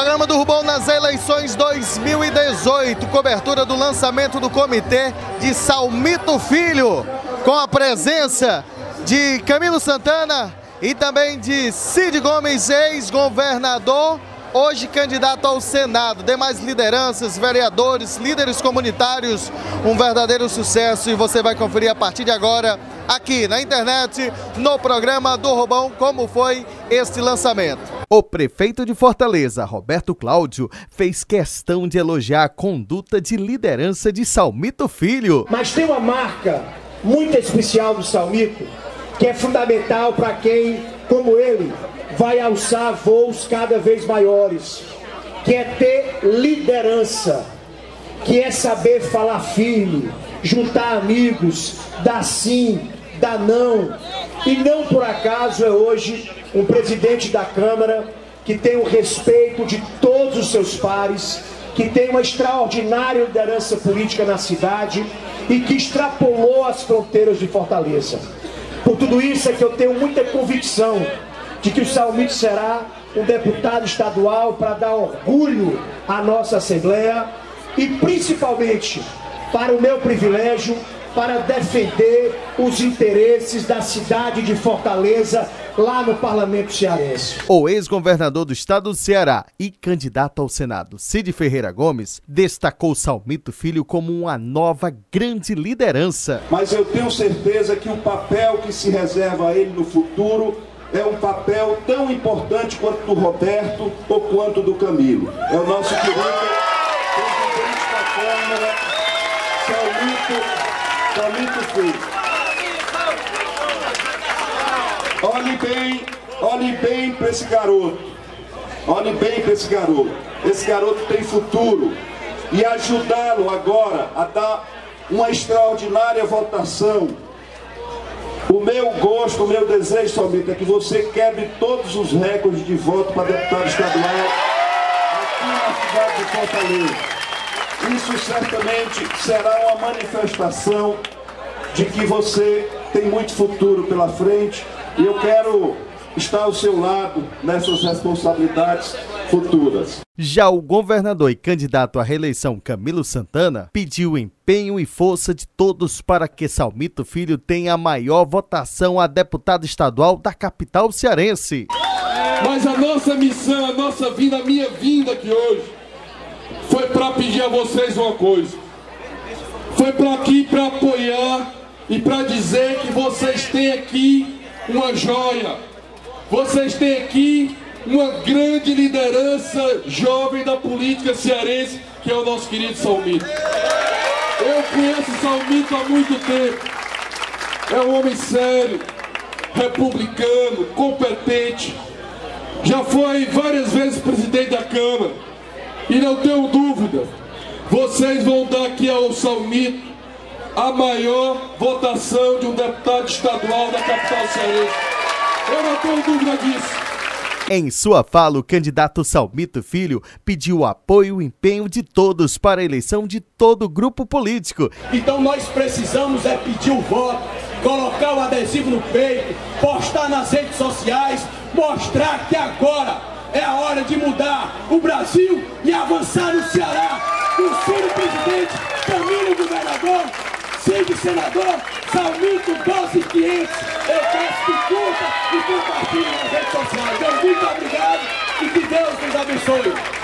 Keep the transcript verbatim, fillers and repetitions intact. Programa do Rubão nas eleições dois mil e dezoito, cobertura do lançamento do comitê de Salmito Filho, com a presença de Camilo Santana e também de Cid Gomes, ex-governador, hoje candidato ao Senado. Demais lideranças, vereadores, líderes comunitários, um verdadeiro sucesso, e você vai conferir a partir de agora, aqui na internet, no programa do Rubão, como foi este lançamento. O prefeito de Fortaleza, Roberto Cláudio, fez questão de elogiar a conduta de liderança de Salmito Filho. Mas tem uma marca muito especial do Salmito, que é fundamental para quem, como ele, vai alçar voos cada vez maiores, que é ter liderança, que é saber falar firme, juntar amigos, dar sim, dar não. E não por acaso é hoje um presidente da Câmara que tem o respeito de todos os seus pares, que tem uma extraordinária liderança política na cidade e que extrapolou as fronteiras de Fortaleza. Por tudo isso é que eu tenho muita convicção de que o Salmito será um deputado estadual para dar orgulho à nossa Assembleia e principalmente, para o meu privilégio, para defender os interesses da cidade de Fortaleza, lá no parlamento cearense. O ex-governador do estado do Ceará e candidato ao Senado, Cid Ferreira Gomes, destacou Salmito Filho como uma nova grande liderança. Mas eu tenho certeza que o papel que se reserva a ele no futuro é um papel tão importante quanto do Roberto ou quanto do Camilo. É o nosso querido presidente da Câmara, Salmito Salmito Filho. Olhe bem, olhe bem para esse garoto. Olhe bem para esse garoto. Esse garoto tem futuro. E ajudá-lo agora a dar uma extraordinária votação. O meu gosto, o meu desejo, Salmito, é que você quebre todos os recordes de voto para deputado estadual aqui na cidade de Fortaleza. Isso certamente será uma manifestação de que você tem muito futuro pela frente e eu quero estar ao seu lado nessas responsabilidades futuras. Já o governador e candidato à reeleição Camilo Santana pediu empenho e força de todos para que Salmito Filho tenha a maior votação a deputado estadual da capital cearense. Mas a nossa missão, a nossa vinda, a minha vinda aqui hoje, foi para pedir a vocês uma coisa. Foi para aqui para apoiar e para dizer que vocês têm aqui uma joia. Vocês têm aqui uma grande liderança jovem da política cearense, que é o nosso querido Salmito. Eu conheço Salmito há muito tempo. É um homem sério, republicano, competente. Já foi várias vezes presidente da Câmara. E não tenho dúvida, vocês vão dar aqui ao Salmito a maior votação de um deputado estadual da capital cearense. Eu não tenho dúvida disso. Em sua fala, o candidato Salmito Filho pediu apoio e empenho de todos para a eleição de todo grupo político. Então nós precisamos é pedir o voto, colocar o adesivo no peito, postar nas redes sociais, mostrar que agora é a hora de mudar o Brasil e avançar no Ceará. O Ciro presidente, Camilo governador, Cid senador, Salmito doze mil e quinhentos. Eu peço que curta e compartilhe nas redes sociais. Então, muito obrigado e que Deus nos abençoe.